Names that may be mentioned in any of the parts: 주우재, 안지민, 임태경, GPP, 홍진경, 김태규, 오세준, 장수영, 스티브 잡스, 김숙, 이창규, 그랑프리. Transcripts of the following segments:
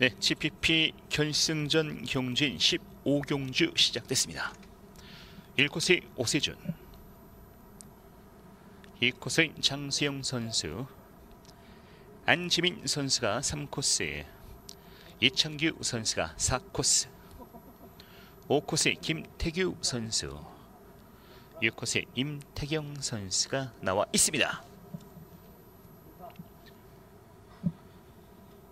네, GPP 결승전 경주인 15경주 시작됐습니다. 1코스의 오세준, 2코스의 장수영 선수, 안지민 선수가 3코스, 이창규 선수가 4코스, 5코스의 김태규 선수, 6코스의 임태경 선수가 나와 있습니다.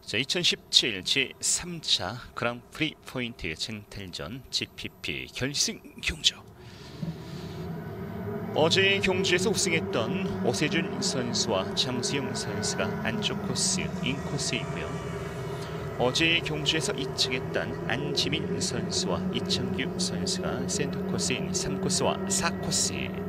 자, 2017 제3차 그랑프리 포인트 젠틀전 GPP 결승 경주. 어제 경주에서 우승했던 오세준 선수와 장수영 선수가 안쪽 코스, 인코스이며, 어제 경주에서 이측했던 안지민 선수와 이창규 선수가 센터 코스인 3코스와 4코스,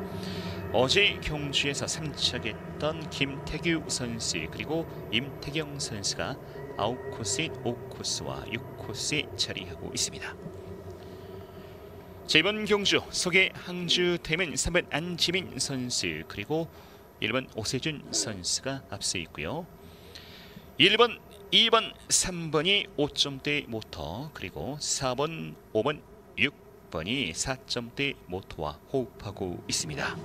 어제 경주에서 3착했던 김태규 선수 그리고 임태경 선수가 9코스인 5코스와 6코스에 자리하고 있습니다. 자, 이번 경주 소개 항주팀은 3번 안지민 선수 그리고 1번 오세준 선수가 앞서 있고요. 1번, 2번, 3번이 5점대 모터, 그리고 4번, 5번, 6번이 4점대 모터와 호흡하고 있습니다.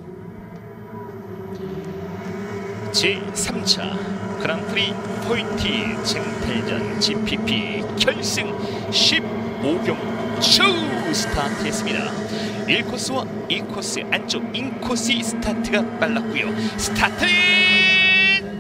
제3차 그랑프리 포인트 젠틀전 GPP 결승 15경주 스타트했습니다. 1코스와 2코스 안쪽 인코스 스타트가 빨랐고요. 스타트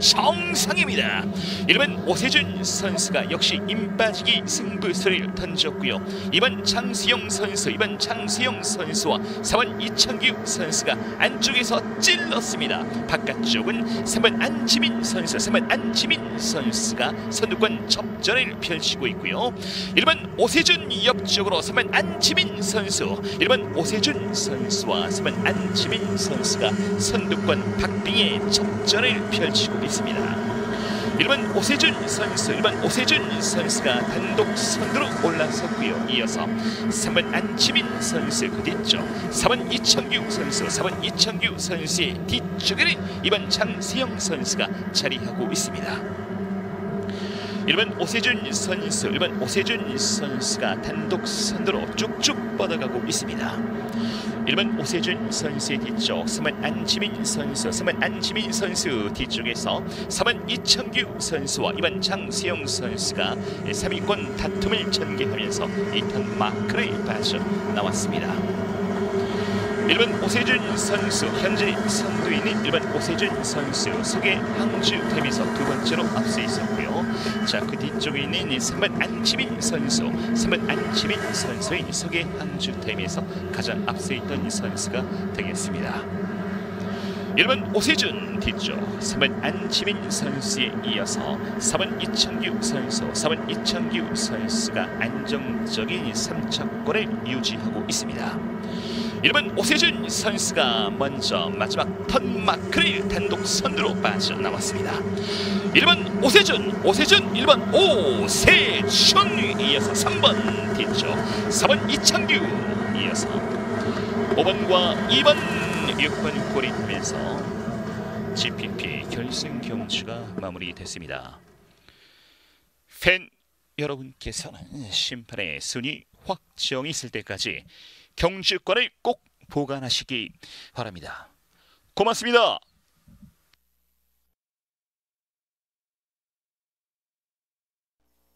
정상입니다. 1번 오세준 선수가 역시 임빠지기 승부수를 던졌고요. 2번 장수영 선수, 2번 장수영 선수와 4번 이창규 선수가 안쪽에서 찔렀습니다. 바깥쪽은 3번 안지민 선수, 3번 안지민 선수가 선두권 접전을 펼치고 있고요. 1번 오세준 옆쪽으로 3번 안지민 선수, 1번 오세준 선수와 3번 안지민 선수가 선두권 박빙의 접전을 펼치고 있습니다. 1번 오세준 선수, 1번 오세준 선수가 단독 선두로 올라섰고요. 이어서 3번 안지민 선수 그 뒤쪽, 4번 이창규 선수, 4번 이창규 선수의 뒤쪽에는 2번 장수영 선수가 자리하고 있습니다. 1번 오세준 선수, 1번 오세준 선수가 단독 선두로 쭉쭉 뻗어가고 있습니다. 1번 오세준 선수의 뒤쪽, 3번 안지민 선수, 3번 안지민 선수 뒤쪽에서 4번 이창규 선수와 2번 장수영 선수가 3위권 다툼을 전개하면서 2탄 마크를 빠져나왔습니다. 1번 오세준 선수, 현재 선두인인 1번 오세준 선수 소개 항주팀에서 두 번째로 앞서 있었고요. 자, 그 뒤쪽에 있는 3번 안지민 선수, 3번 안지민 선수인 소개 항주팀에서 가장 앞서 있던 선수가 되겠습니다. 1번 오세준 뒤쪽, 3번 안지민 선수에 이어서 4번 이창규 선수, 4번 이창규 선수가 안정적인 3차권을 유지하고 있습니다. 1번 오세준 선수가 먼저 마지막 턴마크를 단독 선두로 빠져나왔습니다. 1번 오세준 1번 오세준, 이어서 3번 뒤쪽, 4번 이창규, 이어서 5번과 2번, 6번 꼬리면서 GPP 결승 경주가 마무리됐습니다. 팬 여러분께서는 심판의 순위 확정이 있을 때까지 경주권을 꼭 보관하시기 바랍니다. 고맙습니다.